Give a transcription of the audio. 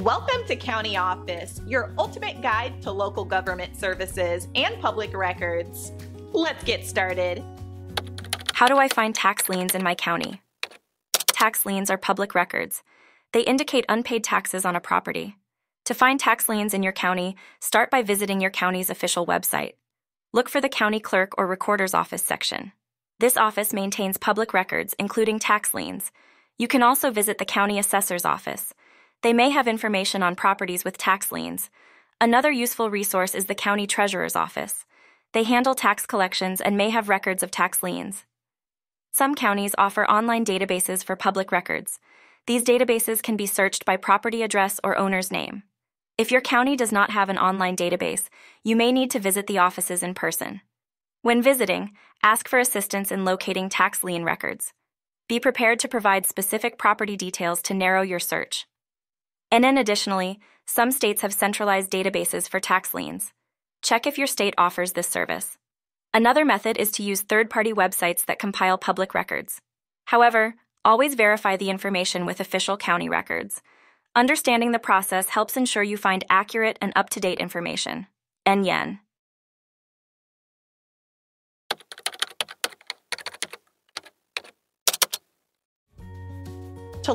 Welcome to County Office, your ultimate guide to local government services and public records. Let's get started. How do I find tax liens in my county? Tax liens are public records. They indicate unpaid taxes on a property. To find tax liens in your county, start by visiting your county's official website. Look for the county clerk or recorder's office section. This office maintains public records, including tax liens. You can also visit the county assessor's office. They may have information on properties with tax liens. Another useful resource is the county treasurer's office. They handle tax collections and may have records of tax liens. Some counties offer online databases for public records. These databases can be searched by property address or owner's name. If your county does not have an online database, you may need to visit the offices in person. When visiting, ask for assistance in locating tax lien records. Be prepared to provide specific property details to narrow your search. And then additionally, some states have centralized databases for tax liens. Check if your state offers this service. Another method is to use third-party websites that compile public records. However, always verify the information with official county records. Understanding the process helps ensure you find accurate and up-to-date information. Nyen. To